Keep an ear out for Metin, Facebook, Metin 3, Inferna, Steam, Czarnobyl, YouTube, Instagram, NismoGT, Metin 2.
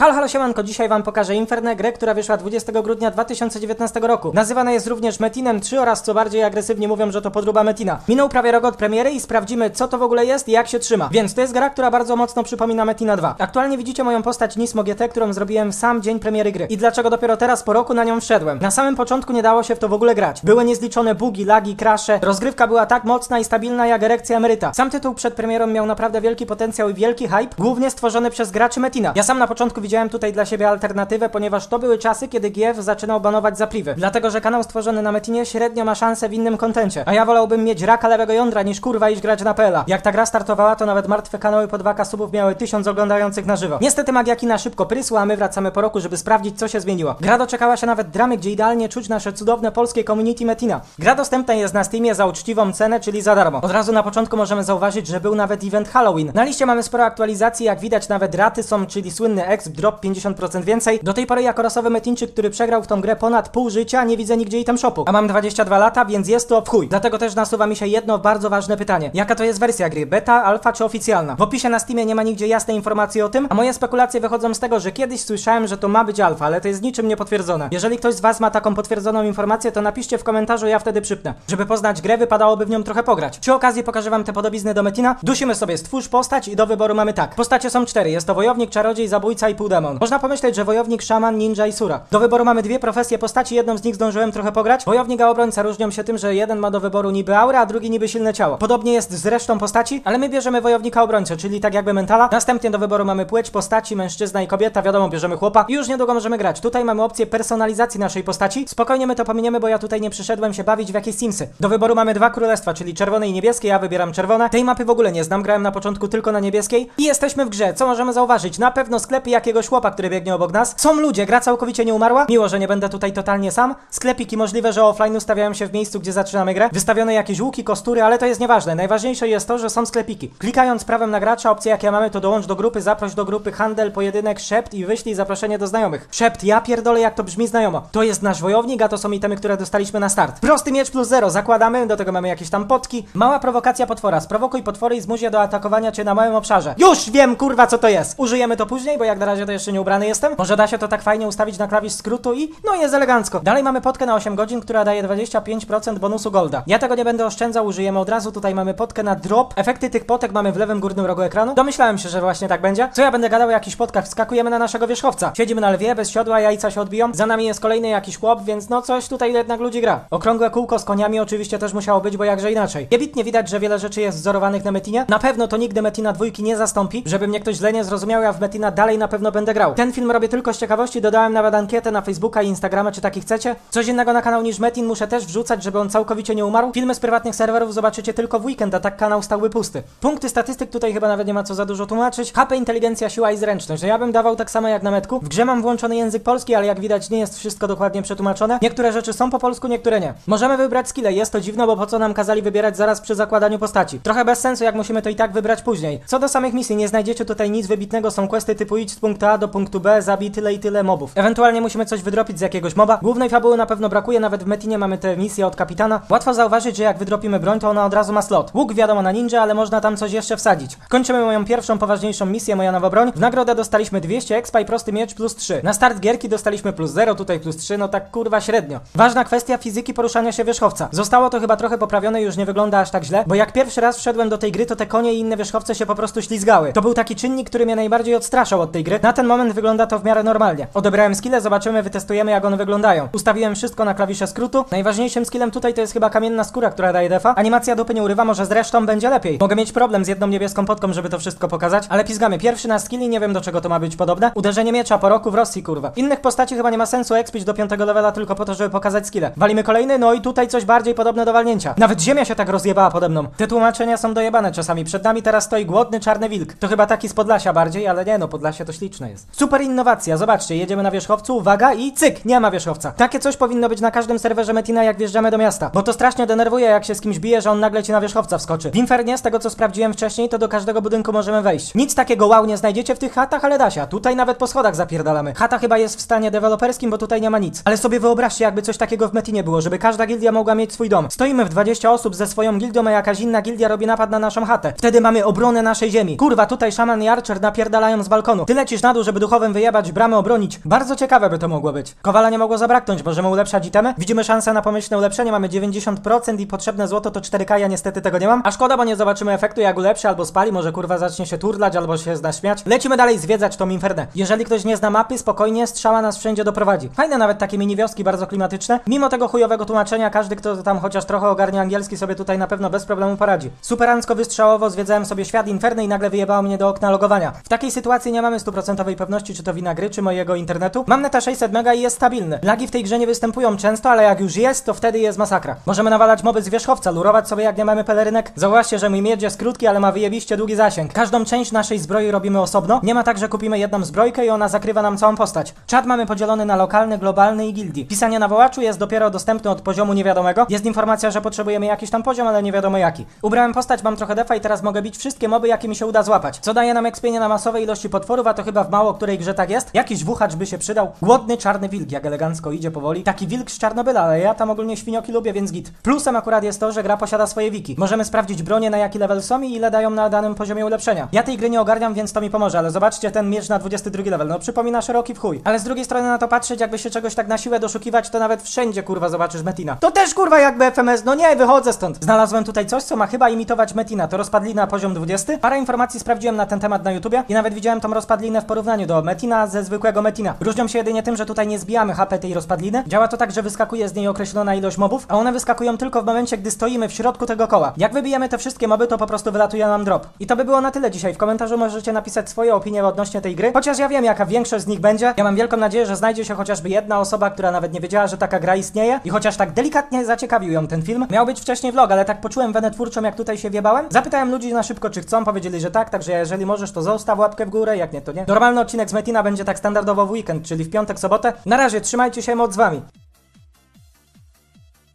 Halo, halo, siemanko, dzisiaj wam pokażę Infernę, grę, która wyszła 20 grudnia 2019 roku. Nazywana jest również Metinem 3 oraz, co bardziej agresywnie mówią, że to podróba Metina. Minął prawie rok od premiery i sprawdzimy, co to w ogóle jest i jak się trzyma. Więc to jest gra, która bardzo mocno przypomina Metina 2. Aktualnie widzicie moją postać Nismo GT, którą zrobiłem w sam dzień premiery gry. I dlaczego dopiero teraz, po roku, na nią wszedłem? Na samym początku nie dało się w to w ogóle grać. Były niezliczone bugi, lagi, crashe. Rozgrywka była tak mocna i stabilna jak erekcja emeryta. Sam tytuł przed premierą miał naprawdę wielki potencjał i wielki hype, głównie stworzony przez graczy Metina. Ja sam na początku widziałem tutaj dla siebie alternatywę, ponieważ to były czasy, kiedy GF zaczynał banować zapliwy. Dlatego, że kanał stworzony na Metinie średnio ma szansę w innym kontencie. A ja wolałbym mieć raka lewego jądra niż kurwa iść grać na PL-a. Jak ta gra startowała, to nawet martwe kanały po 2K subów miały 1000 oglądających na żywo. Niestety magia kina szybko prysła, a my wracamy po roku, żeby sprawdzić, co się zmieniło. Gra doczekała się nawet dramy, gdzie idealnie czuć nasze cudowne polskie community Metina. Gra dostępna jest na Steamie za uczciwą cenę, czyli za darmo. Od razu na początku możemy zauważyć, że był nawet event Halloween. Na liście mamy sporo aktualizacji, jak widać nawet raty są, czyli słynny exp drop 50% więcej. Do tej pory jako rasowy Metinczyk, który przegrał w tą grę ponad pół życia, nie widzę nigdzie item shopu. A mam 22 lata, więc jest to w chuj. Dlatego też nasuwa mi się jedno bardzo ważne pytanie. Jaka to jest wersja gry? Beta, alfa czy oficjalna? W opisie na Steamie nie ma nigdzie jasnej informacji o tym, a moje spekulacje wychodzą z tego, że kiedyś słyszałem, że to ma być alfa, ale to jest niczym niepotwierdzone. Jeżeli ktoś z was ma taką potwierdzoną informację, to napiszcie w komentarzu, ja wtedy przypnę. Żeby poznać grę, wypadałoby w nią trochę pograć. Przy okazji pokażę wam te podobizny do Metina. Dusimy sobie stwórz postać i do wyboru mamy tak. Postacie są 4. Jest to wojownik, czarodziej, zabójca i półdemon. Można pomyśleć, że wojownik, szaman, ninja i sura. Do wyboru mamy dwie profesje postaci, jedną z nich zdążyłem trochę pograć. Wojownik a obrońca różnią się tym, że jeden ma do wyboru niby aurę, a drugi niby silne ciało. Podobnie jest z resztą postaci, ale my bierzemy wojownika obrońcę, czyli tak jakby mentala. Następnie do wyboru mamy płeć postaci, mężczyzna i kobieta, wiadomo, bierzemy chłopa i już niedługo możemy grać. Tutaj mamy opcję personalizacji naszej postaci. Spokojnie my to pominiemy, bo ja tutaj nie przyszedłem się bawić w jakieś simsy. Do wyboru mamy dwa królestwa, czyli czerwone i niebieskie, ja wybieram czerwone. Tej mapy w ogóle nie znam, grałem na początku tylko na niebieskiej i jesteśmy w grze. Co możemy zauważyć? Na pewno sklepy jakiegoś chłopa, który biegnie obok nas. Są ludzie, gra całkowicie nie umarła. Miło, że nie będę tutaj totalnie sam. Sklepiki możliwe, że offline ustawiają się w miejscu, gdzie zaczynamy grę. Wystawione jakieś łuki, kostury, ale to jest nieważne. Najważniejsze jest to, że są sklepiki. Klikając prawem na gracza, opcje jakie mamy to dołącz do grupy, zaproś do grupy, handel, pojedynek, szept i wyślij zaproszenie do znajomych. Szept, ja pierdolę jak to brzmi znajomo. To jest nasz wojownik, a to są itemy, które dostaliśmy na start. Prosty miecz +0, zakładamy, do tego mamy jakieś tam potki. Mała prowokacja potwora, sprowokuj potwory i zmuś je do atakowania cię na małym obszarze. Już wiem kurwa co to jest. Użyjemy to później, bo jak na razie to jeszcze nie ubrany jestem. Może da się to tak fajnie ustawić na klawisz skrótu i no jest elegancko. Dalej mamy potkę na 8 godzin, która daje 25% bonusu golda. Ja tego nie będę oszczędzał, użyjemy od razu. Tutaj mamy potkę na drop. Efekty tych potek mamy w lewym górnym rogu ekranu. Domyślałem się, że właśnie tak będzie. Co ja będę gadał o jakichś potkach? Wskakujemy na naszego wierzchowca. Siedzimy na lwie, bez siodła, jajca się odbiją. Za nami jest kolejny jakiś chłop, więc no coś tutaj jednak ludzi gra. Okrągłe kółko z koniami oczywiście też musiało być, bo jakże inaczej. Jebitnie widać, że wiele rzeczy jest wzorowanych na Metinie. Na pewno to nigdy Metina 2 nie zastąpi. Żeby mnie ktoś źle nie zrozumiał, ja w Metina dalej na pewno będę grał. Ten film robię tylko z ciekawości, dodałem nawet ankietę na Facebooka i Instagrama, czy taki chcecie. Coś innego na kanał niż Metin muszę też wrzucać, żeby on całkowicie nie umarł. Filmy z prywatnych serwerów zobaczycie tylko w weekend, a tak kanał stałby pusty. Punkty statystyk tutaj chyba nawet nie ma co za dużo tłumaczyć. HP, inteligencja, siła i zręczność. Ja bym dawał tak samo jak na Metku. W grze mam włączony język polski, ale jak widać nie jest wszystko dokładnie przetłumaczone. Niektóre rzeczy są po polsku, niektóre nie. Możemy wybrać skille, jest to dziwne, bo po co nam kazali wybierać zaraz przy zakładaniu postaci. Trochę bez sensu, jak musimy to i tak wybrać później. Co do samych misji, nie znajdziecie tutaj nic wybitnego, są questy typu idź z punktu A do punktu B, zabij tyle i tyle mobów. Ewentualnie musimy coś wydropić z jakiegoś moba. Głównej fabuły na pewno brakuje, nawet w Metinie mamy te misje od kapitana. Łatwo zauważyć, że jak wydropimy broń, to ona od razu ma slot. Łuk wiadomo na ninja, ale można tam coś jeszcze wsadzić. Kończymy moją pierwszą, poważniejszą misję, moja nowa broń. W nagrodę dostaliśmy 200 expa i prosty miecz +3. Na start gierki dostaliśmy +0, tutaj +3, no tak kurwa średnio. Ważna kwestia fizyki poruszania się wierzchowca. Zostało to chyba trochę poprawione, już nie wygląda aż tak źle, bo jak pierwszy raz wszedłem do tej gry, to te konie i inne wierzchowce się po prostu ślizgały. To był taki czynnik, który mnie najbardziej odstraszał od tej gry. Na ten moment wygląda to w miarę normalnie. Odebrałem skille, zobaczymy, wytestujemy jak one wyglądają. Ustawiłem wszystko na klawisze skrótu. Najważniejszym skillem tutaj to jest chyba kamienna skóra, która daje defa. Animacja dupy nie urywa, może zresztą będzie lepiej. Mogę mieć problem z jedną niebieską potką, żeby to wszystko pokazać, ale pizgamy pierwszy na skilli, nie wiem do czego to ma być podobne. Uderzenie miecza po roku w Rosji, kurwa. Innych postaci chyba nie ma sensu expić do 5 levela tylko po to, żeby pokazać skille. Walimy kolejny, no i tutaj coś bardziej podobne do walnięcia. Nawet ziemia się tak rozjebała pode mną. Te tłumaczenia są dojebane czasami. Przed nami teraz stoi głodny czarny wilk. To chyba taki z Podlasia bardziej, ale nie no, Podlasie to śliczne jest. Super innowacja, zobaczcie, jedziemy na wierzchowcu, uwaga i cyk, nie ma wierzchowca. Takie coś powinno być na każdym serwerze Metina, jak wjeżdżamy do miasta, bo to strasznie denerwuje, jak się z kimś bije, że on nagle ci na wierzchowca wskoczy. W Infernie, z tego co sprawdziłem wcześniej, to do każdego budynku możemy wejść. Nic takiego wow nie znajdziecie w tych chatach, ale da się. Tutaj nawet po schodach zapierdalamy. Chata chyba jest w stanie deweloperskim, bo tutaj nie ma nic. Ale sobie wyobraźcie, jakby coś takiego w Metinie było, żeby każda gildia mogła mieć swój dom. Stoimy w 20 osób ze swoją gildią, a jakaś inna gildia robi napad na naszą chatę. Wtedy mamy obronę naszej ziemi. Kurwa, tutaj szaman i archer napierdalają z balkonu. Ty lecisz na śladu, żeby duchowym wyjebać, bramę obronić. Bardzo ciekawe by to mogło być. Kowala nie mogło zabraknąć, możemy ulepszać itemy. Widzimy szansę na pomyślne ulepszenie, mamy 90% i potrzebne złoto to 4K, ja niestety tego nie mam. A szkoda, bo nie zobaczymy efektu, jak ulepszy albo spali, może kurwa zacznie się turlać albo się zaśmiać. Lecimy dalej zwiedzać tą Infernę. Jeżeli ktoś nie zna mapy, spokojnie, strzała nas wszędzie doprowadzi. Fajne nawet takie mini wioski, bardzo klimatyczne. Mimo tego chujowego tłumaczenia, każdy, kto tam chociaż trochę ogarnia angielski, sobie tutaj na pewno bez problemu poradzi. Superancko wystrzałowo zwiedzałem sobie świat Inferny i nagle wyjebało mnie do okna logowania. W takiej sytuacji nie mamy stuprocentowej pewności, czy to wina gry, czy mojego internetu. Mam neta 600 mega i jest stabilny. Lagi w tej grze nie występują często, ale jak już jest, to wtedy jest masakra. Możemy nawalać moby z wierzchowca, lurować sobie jak nie mamy pelerynek. Zauważcie, że mój miecz jest krótki, ale ma wyjebiście długi zasięg. Każdą część naszej zbroi robimy osobno. Nie ma tak, że kupimy jedną zbrojkę i ona zakrywa nam całą postać. Czat mamy podzielony na lokalny, globalny i gildii. Pisanie na wołaczu jest dopiero dostępne od poziomu niewiadomego. Jest informacja, że potrzebujemy jakiś tam poziom, ale nie wiadomo jaki. Ubrałem postać, mam trochę defa i teraz mogę bić wszystkie moby, jakie mi się uda złapać. Co daje nam ekspienie na masowe ilości potworów, a to chyba w mało której grze tak jest. Jakiś wuchacz by się przydał. Głodny czarny wilk, jak elegancko idzie powoli. Taki wilk z Czarnobyla, ale ja tam ogólnie świnioki lubię, więc git. Plusem akurat jest to, że gra posiada swoje wiki. Możemy sprawdzić bronie, na jaki level są i ile dają na danym poziomie ulepszenia. Ja tej gry nie ogarniam, więc to mi pomoże, ale zobaczcie ten miecz na 22 level. No przypomina szeroki w chuj. Ale z drugiej strony na to patrzeć, jakby się czegoś tak na siłę doszukiwać, to nawet wszędzie kurwa zobaczysz Metina. To też kurwa jakby FMS, no nie, wychodzę stąd. Znalazłem tutaj coś, co ma chyba imitować Metina. To rozpadlina poziom 20. Parę informacji sprawdziłem na ten temat na YouTubie i nawet widziałem tą rozpadlinę w porównaniu do Metina ze zwykłego Metina. Różnią się jedynie tym, że tutaj nie zbijamy HP tej rozpadliny. Działa to tak, że wyskakuje z niej określona ilość mobów, a one wyskakują tylko w momencie, gdy stoimy w środku tego koła. Jak wybijemy te wszystkie moby, to po prostu wylatuje nam drop. I to by było na tyle dzisiaj. W komentarzu możecie napisać swoje opinie odnośnie tej gry, chociaż ja wiem, jaka większość z nich będzie. Ja mam wielką nadzieję, że znajdzie się chociażby jedna osoba, która nawet nie wiedziała, że taka gra istnieje i chociaż tak delikatnie zaciekawił ją ten film. Miał być wcześniej vlog, ale tak poczułem wenę twórczą, jak tutaj się wjebałem. Zapytałem ludzi na szybko, czy chcą, powiedzieli, że tak, także jeżeli możesz, to zostaw łapkę w górę, jak nie, to nie. Normalny odcinek z Metina będzie tak standardowo w weekend, czyli w piątek, sobotę. Na razie, trzymajcie się, moc z wami.